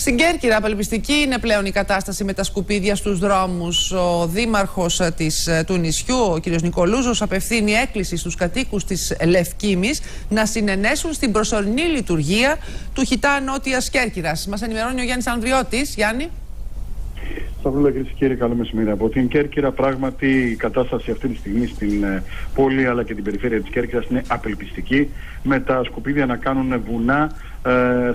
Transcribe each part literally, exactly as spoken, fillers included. Στην Κέρκυρα, απελπιστική είναι πλέον η κατάσταση με τα σκουπίδια στους δρόμους. Ο δήμαρχος της, του νησιού, ο κ. Νικολούζος, απευθύνει έκκληση στους κατοίκους της Λευκήμης να συνενέσουν στην προσωρινή λειτουργία του Χιτά Νότιας Κέρκυρας. Μας ενημερώνει ο Γιάννης Ανδριώτης. Γιάννη. Σταυρούλα, κύριε και κύριοι, καλό μεσημέρι. Από την Κέρκυρα, πράγματι, η κατάσταση αυτή τη στιγμή στην πόλη αλλά και την περιφέρεια της Κέρκυρας είναι απελπιστική, με τα σκουπίδια να κάνουν βουνά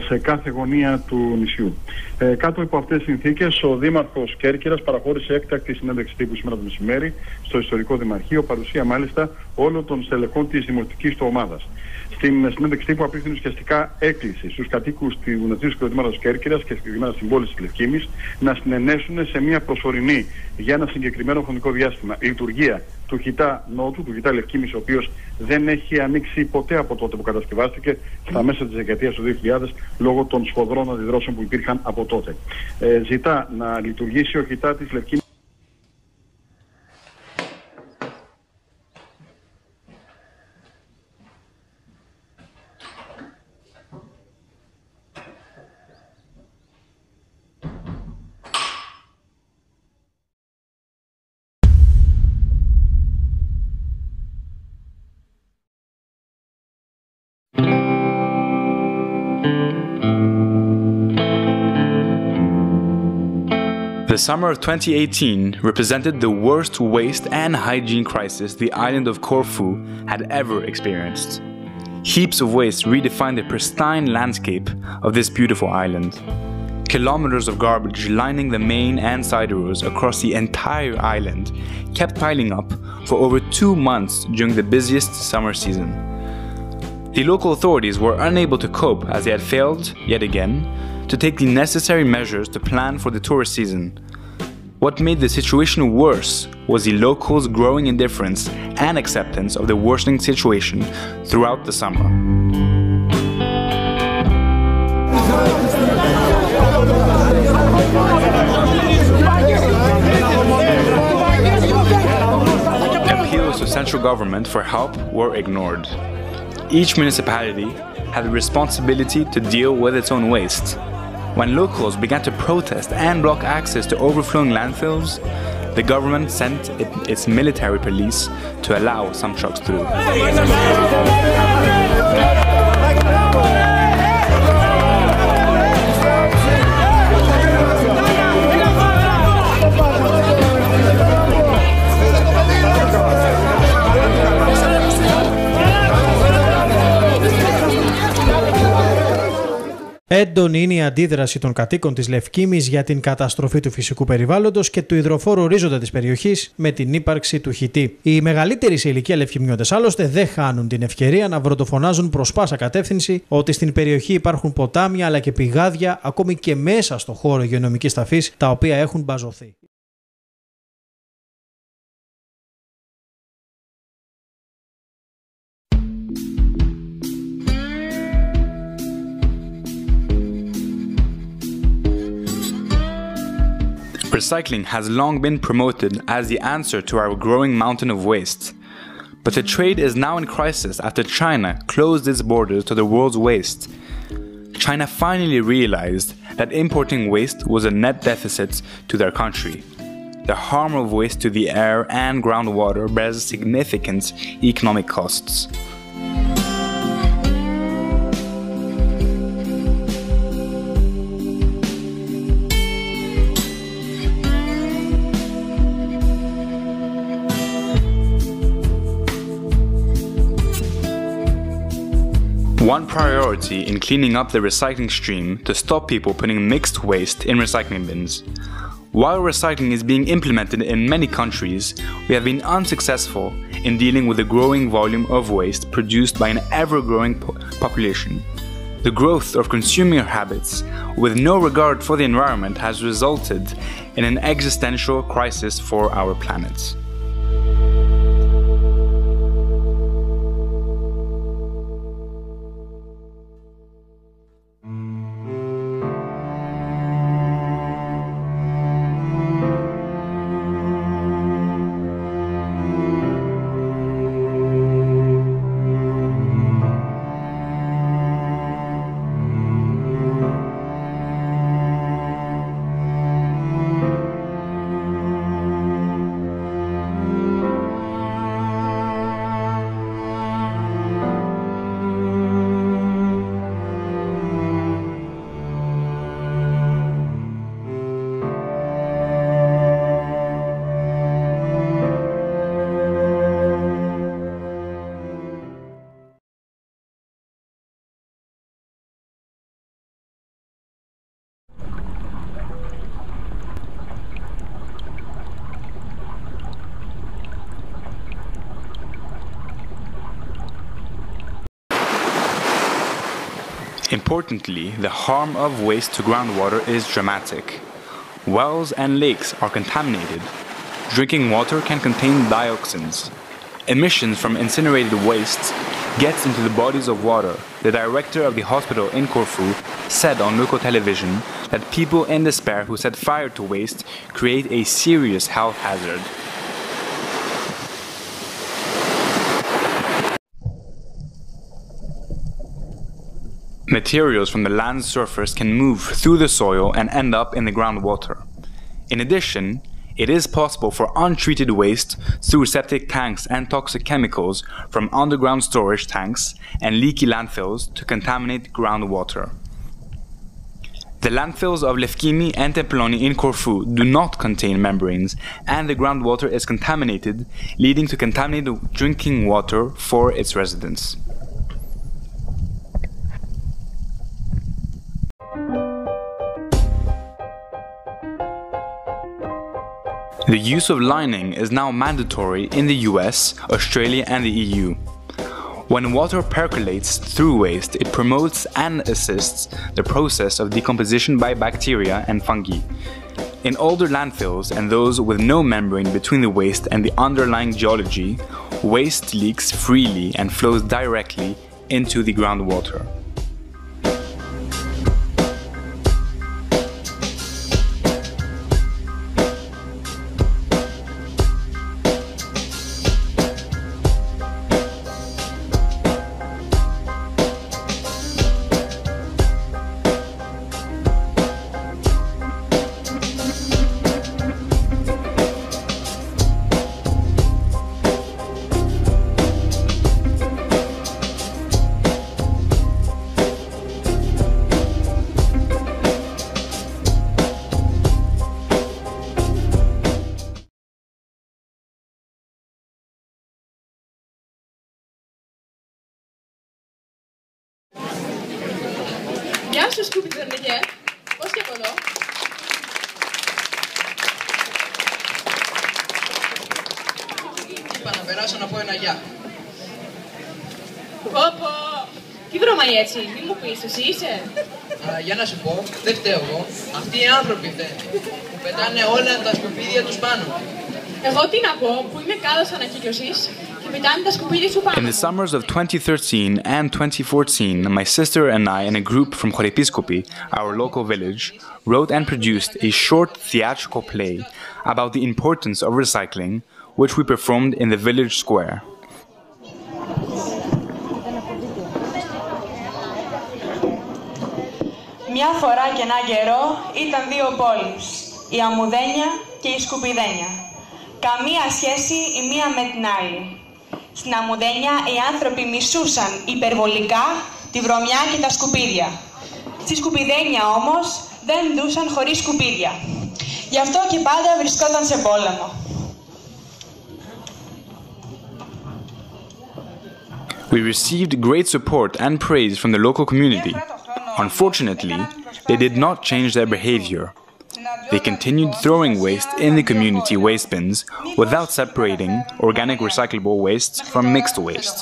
σε κάθε γωνία του νησιού. Ε, κάτω από αυτές τις συνθήκες, ο Δήμαρχος Κέρκυρας παραχώρησε έκτακτη συνέντευξη τύπου σήμερα το μεσημέρι στο ιστορικό Δημαρχείο, παρουσία μάλιστα όλων των στελεχών της δημοτικής του ομάδας. Στην συνέντευξη τύπου απίθυνε ουσιαστικά έκκληση στους κατοίκους του νοτιού συγκροτήματος Κέρκυρας και συγκεκριμένα στην πόλη της Λευκήμης να συνενέσουν σε μια προσωρινή, για ένα συγκεκριμένο χρονικό διάστημα, λειτουργία του Χιτά Νότου, του Χιτά Λευκήμης, ο οποίος δεν έχει ανοίξει ποτέ από τότε που κατασκευάστηκε στα μέσα της δεκαετίας του δύο χιλιάδες λόγω των σφοδρών αντιδράσεων που υπήρχαν από τότε. Ε, ζητά να λειτουργήσει ο Χιτά της Λευκήμης. The summer of twenty eighteen represented the worst waste and hygiene crisis the island of Corfu had ever experienced. Heaps of waste redefined the pristine landscape of this beautiful island. Kilometers of garbage lining the main and side roads across the entire island kept piling up for over two months during the busiest summer season. The local authorities were unable to cope as they had failed, yet again, to take the necessary measures to plan for the tourist season. What made the situation worse was the locals' growing indifference and acceptance of the worsening situation throughout the summer. Appeals to central government for help were ignored. Each municipality had the responsibility to deal with its own waste. When locals began to protest and block access to overflowing landfills, the government sent it, its military police to allow some trucks through. Έντονη είναι η αντίδραση των κατοίκων της Λευκήμης για την καταστροφή του φυσικού περιβάλλοντος και του υδροφόρου ορίζοντα της περιοχής με την ύπαρξη του Χιτή. Οι μεγαλύτεροι σε ηλικία λευκημιώτες άλλωστε δεν χάνουν την ευκαιρία να βροντοφωνάζουν προς πάσα κατεύθυνση ότι στην περιοχή υπάρχουν ποτάμια αλλά και πηγάδια, ακόμη και μέσα στο χώρο υγειονομικής ταφής, τα οποία έχουν μπαζωθεί. Recycling has long been promoted as the answer to our growing mountain of waste. But the trade is now in crisis after China closed its borders to the world's waste. China finally realized that importing waste was a net deficit to their country. The harm of waste to the air and groundwater bears significant economic costs. One priority in cleaning up the recycling stream to stop people putting mixed waste in recycling bins. While recycling is being implemented in many countries, we have been unsuccessful in dealing with the growing volume of waste produced by an ever-growing po- population. The growth of consumer habits with no regard for the environment has resulted in an existential crisis for our planet. Importantly, the harm of waste to groundwater is dramatic. Wells and lakes are contaminated. Drinking water can contain dioxins. Emissions from incinerated wastes gets into the bodies of water. The director of the hospital in Corfu said on local television that people in despair who set fire to waste create a serious health hazard. Materials from the land's surface can move through the soil and end up in the groundwater. In addition, it is possible for untreated waste through septic tanks and toxic chemicals from underground storage tanks and leaky landfills to contaminate groundwater. The landfills of Lefkimi and Temploni in Corfu do not contain membranes, and the groundwater is contaminated, leading to contaminated drinking water for its residents. The use of lining is now mandatory in the U S, Australia and the E U. When water percolates through waste, it promotes and assists the process of decomposition by bacteria and fungi. In older landfills and those with no membrane between the waste and the underlying geology, waste leaks freely and flows directly into the groundwater. Γεια σου Σκούπι Τερνικέ, πώς και από εδώ. Είπα να περάσω να πω ένα γεια. Πω πω, τι βρώμαει έτσι, τι μου πεις, εσύ είσαι. Α, για να σου πω, δεν φταίω εγώ, αυτοί οι άνθρωποι φταίνε, που πετάνε όλα τα σκουπίδια τους πάνω. Εγώ τι να πω, που είμαι κάδος ανακύκλωσης. In the summers of twenty thirteen and twenty fourteen, my sister and I and a group from Chorepiskopoi, our local village, wrote and produced a short theatrical play about the importance of recycling, which we performed in the village square. Μια φορά και έναν καιρό ήταν δύο πόλεις, η Αμμουδένια και η Σκουπιδένια. Καμία σχέση η μία με την άλλη. Στην Αμμουδένια οι άνθρωποι μισούσαν υπερβολικά τη βρωμιά και τα σκουπίδια. Στη Σκουπιδένια όμως δεν ντούσαν χωρίς σκουπίδια. Γι' αυτό και πάντα βρισκόταν σε πόλεμο. We received great support and praise from the local community. Unfortunately, they did not change their behavior. They continued throwing waste in the community waste bins without separating organic recyclable wastes from mixed waste.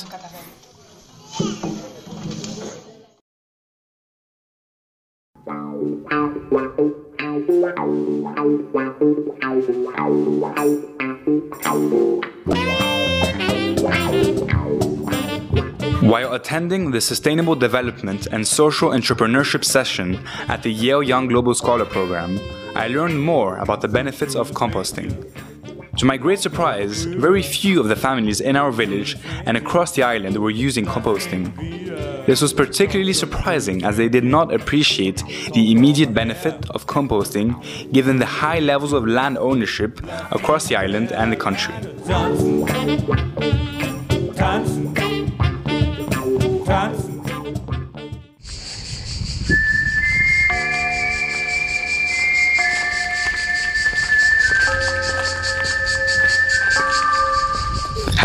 While attending the Sustainable Development and Social Entrepreneurship session at the Yale Young Global Scholar Program, I learned more about the benefits of composting. To my great surprise, very few of the families in our village and across the island were using composting. This was particularly surprising as they did not appreciate the immediate benefit of composting given the high levels of land ownership across the island and the country.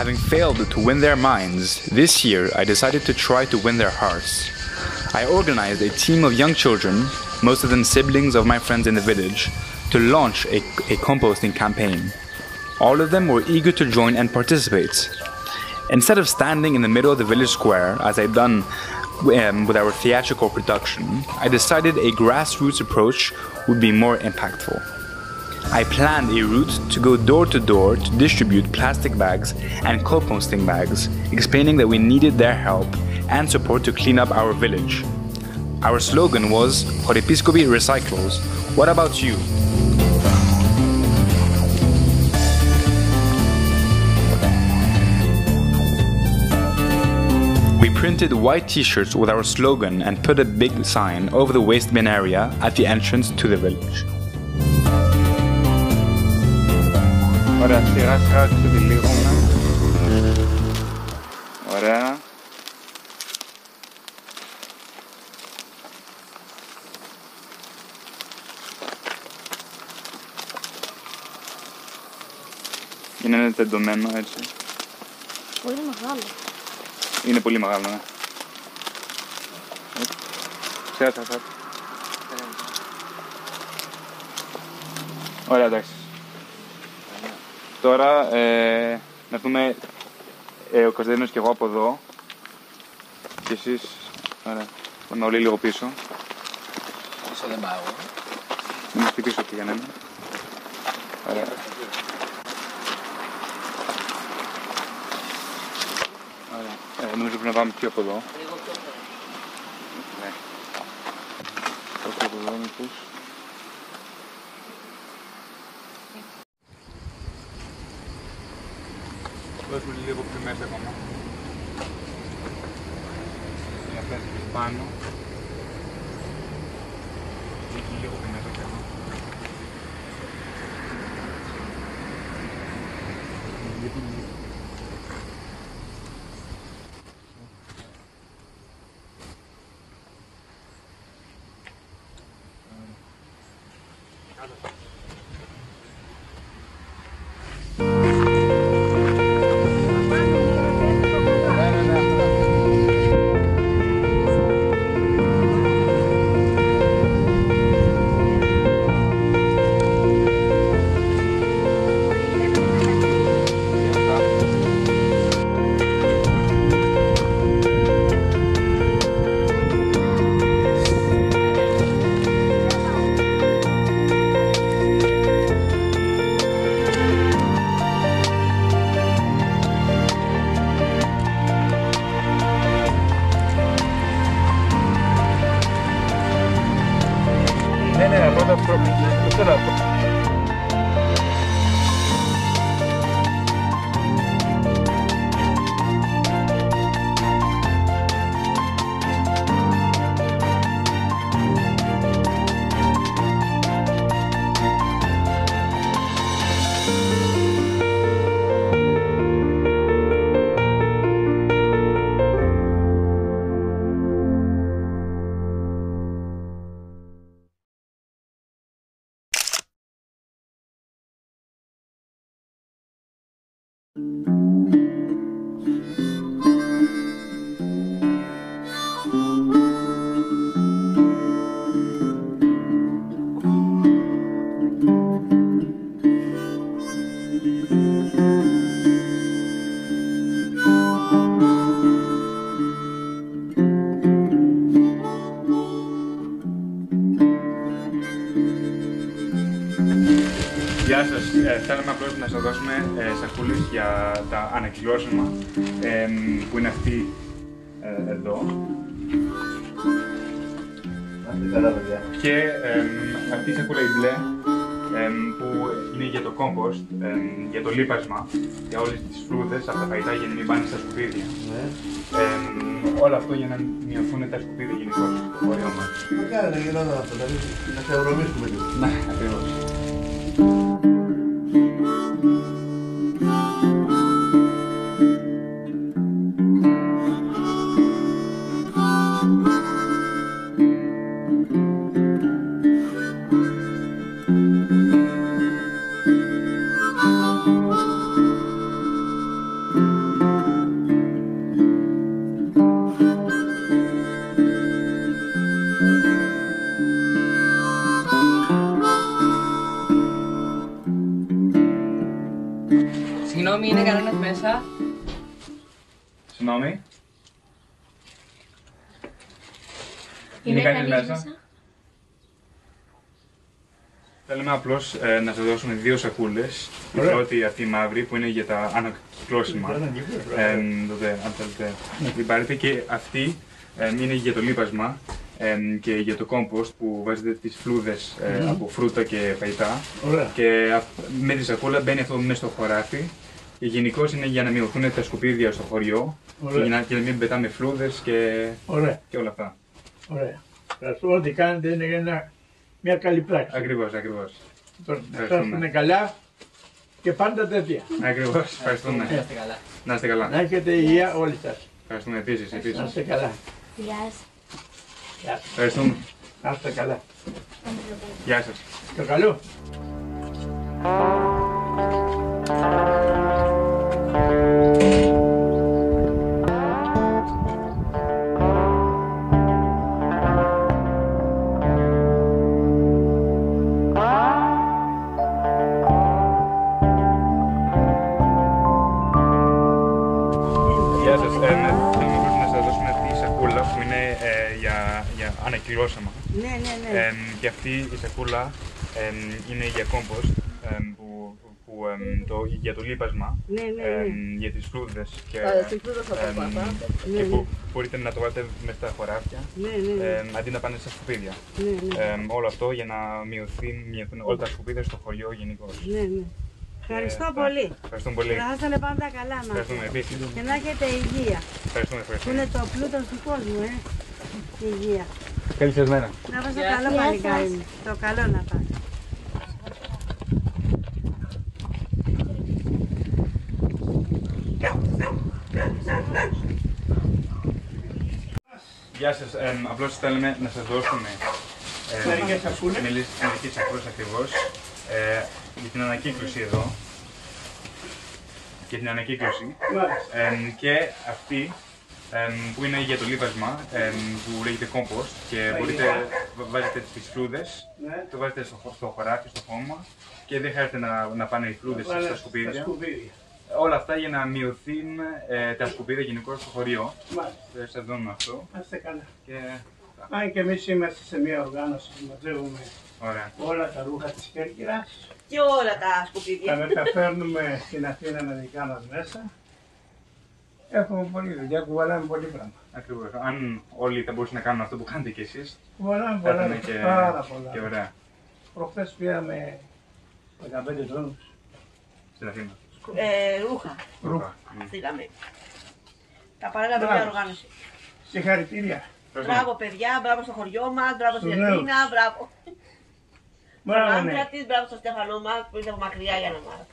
Having failed to win their minds, this year I decided to try to win their hearts. I organized a team of young children, most of them siblings of my friends in the village, to launch a, a composting campaign. All of them were eager to join and participate. Instead of standing in the middle of the village square, as I'd done um, with our theatrical production, I decided a grassroots approach would be more impactful. I planned a route to go door to door to distribute plastic bags and composting bags, explaining that we needed their help and support to clean up our village. Our slogan was Chorepiskopoi recycles. What about you? We printed white t-shirts with our slogan and put a big sign over the waste bin area at the entrance to the village. Ωραία, σειρά σειρά ξεδιλίγουμε. Ωραία. Είναι τεντωμένο έτσι. Πολύ μεγάλο. Είναι πολύ μεγάλο, ναι. Σειρά σειρά σειρά. Ωραία, εντάξει. Τώρα ε, να δούμε ε, ο Κωνσταντίνος και εγώ από εδώ και εσείς, ωραία, πάμε όλοι λίγο πίσω. Πίσω δεν πάω. Είμαστε πίσω και για να μην. Ωραία. Ωραία, ε, νομίζω πρέπει να πάμε πιο από εδώ. Λίγο πιο από εδώ. Ναι. Πόσο από εδώ μήπως. Δώσουμε λίγο πιο μέσα ακόμα. Για πέσει πιο πάνω. Έχει λίγο πιο μέσα κι ακόμα. Γεια σας, ε, θέλαμε απλώς να σας δώσουμε ε, σακούλες για τα ανακυκλώσιμα ε, που είναι αυτή ε, εδώ. Και ε, αυτή η σακούλα η μπλε ε, που είναι για το compost, ε, για το λίπασμα, για όλες τις φλούδες από τα φαγητά για να μην πάνε στα σκουπίδια. Ναι. Ε, όλο αυτό για να μειωθούν τα σκουπίδια γενικώς στο χωριό μας. Μακάρι να γινόταν αυτό, δηλαδή να ξεωρομήσουμε λίγο. Ναι, ακριβώς. Συγγνώμη, είναι κανένας μέσα. Συγγνώμη. Είναι κανείς μέσα. Θέλουμε απλώς ε, να σας δώσουμε δύο σακούλες. Η πρώτη αυτή η μαύρη που είναι για τα ανακυκλώσιμα. Ε, Την πάρετε, και αυτή ε, είναι για το λίπασμα ε, και για το κόμποστ που βάζετε τις φλούδες ε, mm. από φρούτα και φαγητά. Ωραία. Και α, με τη σακούλα μπαίνει αυτό μέσα στο χωράφι. Γενικώς είναι για να μειωθούν τα σκουπίδια στο χωριό και να, και να μην πετάμε φλούδες και, και όλα αυτά. Ωραία. Ό,τι κάνετε είναι ένα, μια καλή πράξη. Ακριβώς, ακριβώς. Να φτάσουμε καλά και πάντα τέτοια. Ακριβώς, ευχαριστούμε. Να είστε καλά. Να είστε καλά. Να έχετε υγεία όλοι σας. Ευχαριστούμε επίσης. επίσης. Να είστε καλά. Γεια σας. Ευχαριστούμε. Να είστε καλά. Γεια σας. Το καλό. Ανακυκλώσαμε. Ναι, ναι, ναι. Ε, και αυτή η σακούλα ε, είναι για κόμποστ, ε, που, που, ε, το, για το λίπασμα, ναι, ναι, ναι. Ε, για τις φλούδες και, ε, ναι, ναι. και μπορείτε να το βάλετε μέσα στα χωράφια, ναι, ναι, ναι. Ε, αντί να πάνε στα σκουπίδια. Ναι, ναι. Ε, όλο αυτό για να μειωθεί, μειωθούν όλα τα σκουπίδια στο χωριό γενικώς. Ναι, ναι. Ευχαριστώ ε, πολύ. Ευχαριστώ πολύ. Να είστε πάντα καλά μας. Και να έχετε υγεία. Ευχαριστούμε, ευχαριστούμε. Είναι το πλούτο του κόσμου, ε. Υγεία. Καλή σας μέρα. Να βάζω καλό μαλλικάρι. Το καλό να πάει. Γεια σας. Ε, απλώς θέλουμε να σας δώσουμε ε, μερικές σακούλες ακριβώς ε, για την ανακύκλωση εδώ. Και την ανακύκλωση. Ε, και αυτή που είναι για το λίπασμα, που λέγεται κόμποστ και μπορείτε, βάζετε τις φλούδες, ναι. Το βάζετε στο, στο χωράφι, στο χώμα και δεν χρειάζεται να, να πάνε οι φλούδες στα σκουπίδια. σκουπίδια. Όλα αυτά για να μειωθεί ε, τα σκουπίδια γενικώς στο χωριό. Μάλιστα. Σας δώνουμε αυτό. Άστε καλά. Και... Αν και εμείς είμαστε σε μια οργάνωση που μαζεύουμε όλα τα ρούχα της Κέρκυρας και όλα τα σκουπίδια. Τα μεταφέρνουμε στην Αθήνα με δικά μας μέσα. Έχουμε πολλή δουλειά, κουβαλάμε πολύ πράγμα. Ακριβώς. Αν όλοι θα μπορούσαν να κάνουν αυτό που κάνετε κι εσείς, κουβαλάμε πολλά, και... πάρα πολλά. Και ωραία. Προχθές πήγαμε δεκαπέντε τόνους. Στην Αθήνα. Ε, ρούχα. Ρούχα. Στείλαμε. Τα παρέλαβε μια οργάνωση. Συγχαρητήρια. Μπράβο παιδιά, μπράβο στο χωριό μας, μπράβο στην Αθήνα, μπράβο. Μπράβο, ναι. Μπράβο στο Στέφανό μας που είναι από μακριά για να μάθει.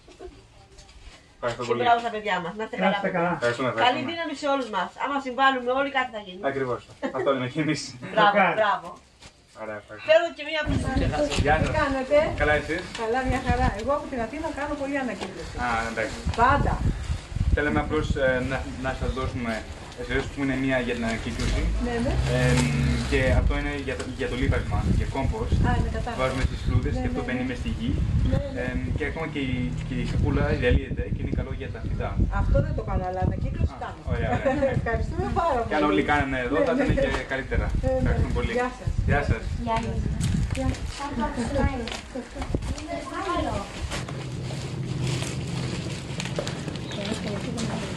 Και μπράβο στα παιδιά μας. Να είστε καλά. καλά. Καλή ευχαριστούμε. Δύναμη σε όλους μας. Άμα συμβάλλουμε όλοι κάτι θα γίνει. Ακριβώς. Αυτό είναι και εμείς. Μπράβο, μπράβο. Ωραία, ευχαριστώ. Θέλω και μία πίσω. Γεια σας. Τι κάνετε. Καλά εσείς. Καλά, μια χαρά. Εγώ από την Αθήνα κάνω πολύ ανακύκλωση. Α, εντάξει. Πάντα. Θέλαμε απλώς ε, να, να σας δώσουμε εσείς που είναι μία για την ανακύκλωση. Ναι, ναι. Ε, και αυτό είναι για το, για το λίπασμα, για κόμποστ. Βάζουμε τις φλούδες ναι, και αυτό μπαίνει ναι, ναι. μες στη γη. Ναι, ναι. Ε, και ακόμα και η, και η σακούλα διαλύεται και είναι καλό για τα φυτά. Αυτό δεν το κάνω, αλλά ανακύκλωση κάνω. Ωραία, ωραία. Ευχαριστούμε πάρα πολύ. Και αν όλοι κάνανε εδώ, θα ήταν και καλύτερα. Ναι, ναι. Ευχαριστούμε πολύ. Γεια σας. Γεια σας. Γεια σας. Γεια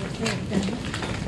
σας.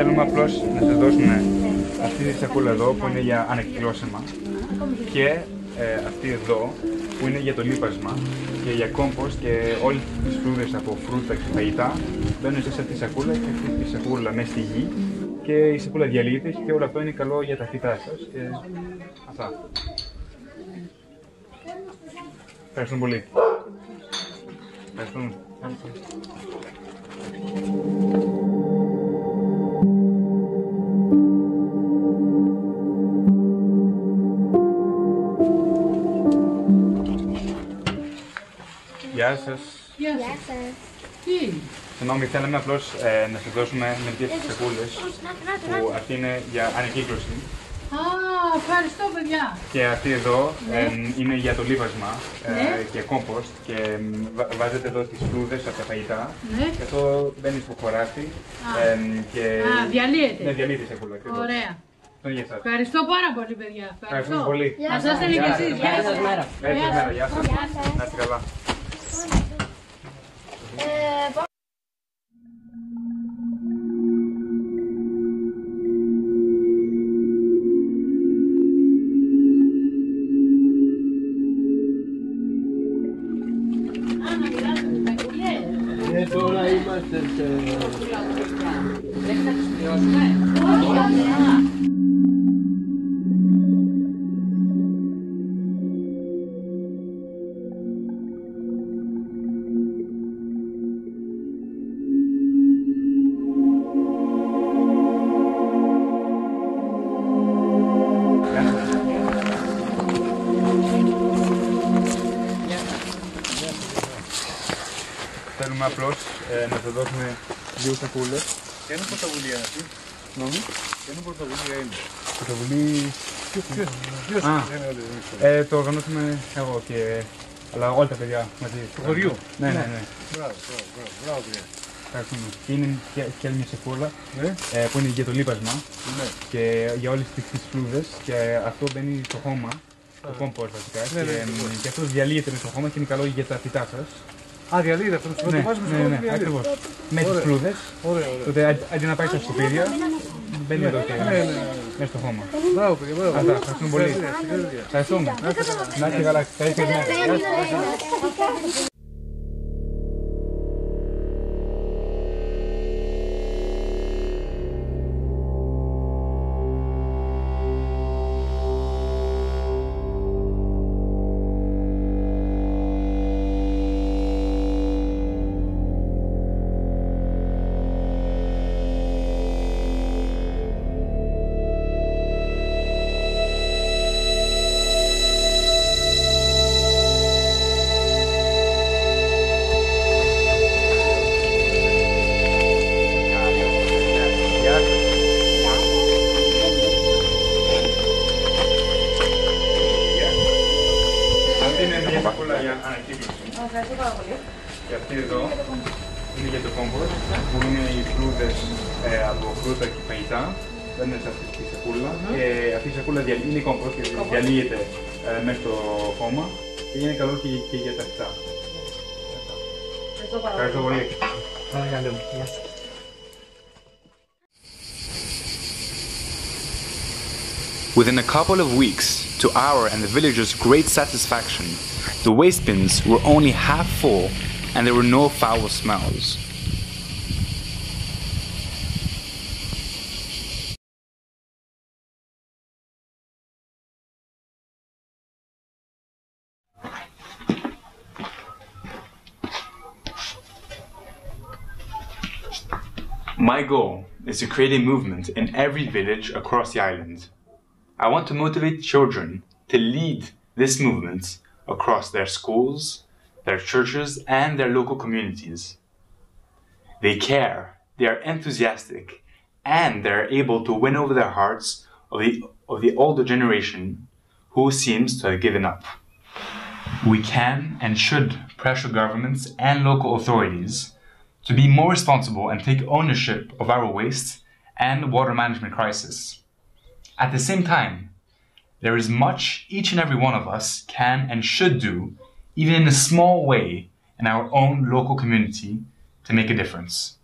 Θέλουμε απλώς να σας δώσουμε αυτή τη σακούλα εδώ που είναι για ανακυκλώσιμα και ε, αυτή εδώ που είναι για το λίπασμα και για κόμπος και όλες τις φρούδες από φρούτα και φαγητά μπαίνουν σε αυτή τη σακούλα και αυτή τη σακούλα μέσα στη γη και η σακούλα διαλύεται και όλο αυτό είναι καλό για τα φυτά σας και αυτά. Ευχαριστούμε πολύ. Ευχαριστούμε. Γεια σας. Γεια σας. Τι. Συγγνώμη, θέλαμε απλώς ε, να σας δώσουμε μερικές σακούλες που αυτή είναι για ανακύκλωση. Α, ευχαριστώ παιδιά. Και αυτή εδώ ναι. ε, είναι για το λίβασμα ε, ναι. και κόμποστ και βα, βάζετε εδώ τις φλούδες από τα φαγητά ναι. και αυτό μπαίνει στο χωράφι ε, και α, διαλύεται. Ναι, διαλύεται η σακούλα. Ωραία. Ευχαριστώ πάρα πολύ παιδιά. Ευχαριστώ πολύ. Να σας θέλει και εσείς. Γεια σας. Γεια σας. Να είστε καλά. Ε, τώρα είμαστε σε... Δεν θα τους πληρώσουμε. Θέλουμε απλώς ε, να σας δώσουμε δύο σακούλες. Και είναι πρωτοβουλία αυτή. Νόμι. Και είναι πρωτοβουλία είναι. Πρωτοβουλία... Ποιος, ποιος, ποιος. Α, ε, το οργανώσαμε εγώ και... αλλά όλα τα παιδιά μαζί. Του χωριού. Ναι, ναι, ναι. Μπράβο, μπράβο, μπράβο παιδιά. Ευχαριστούμε. Και είναι και, και μια σακούλα ναι. ε, που είναι για το λίπασμα ναι. και για όλες τις φλούδες και αυτό μπαίνει στο χώμα, το κόμπος βασικά. Ναι, και, ναι, ναι. και αυτό διαλύεται με το χώμα και είναι καλό για τα φυτά σας. Α, διαλύεται αυτό το ναι, βάζουμε ναι, ναι, ακριβώς. Με τις φλούδες, τότε αντί να πάει στα σκουπίδια, μπαίνει εδώ και μέσα στο χώμα. Μπράβο παιδιά, μπράβο. Αυτά, ευχαριστούμε πολύ. Ευχαριστούμε. Να είστε καλά. Και αυτή εδώ είναι για το κόμποστ, που είναι οι φρούδες ε, από φρούτα και φαγητά. Δεν είναι σε αυτή τη σακούλα. Mm. Και αυτή η σακούλα είναι η κόμποστ και διαλύεται ε, μέσα στο χώμα. Και είναι καλό και, και για τα φυτά. Ευχαριστώ πολύ. Within a couple of weeks, to our and the villagers' great satisfaction, the waste bins were only half full and there were no foul smells. My goal is to create a movement in every village across the island. I want to motivate children to lead this movement across their schools, their churches, and their local communities. They care, they are enthusiastic, and they are able to win over the hearts of the, of the older generation who seems to have given up. We can and should pressure governments and local authorities to be more responsible and take ownership of our waste and water management crisis. At the same time, there is much each and every one of us can and should do, even in a small way, in our own local community to make a difference.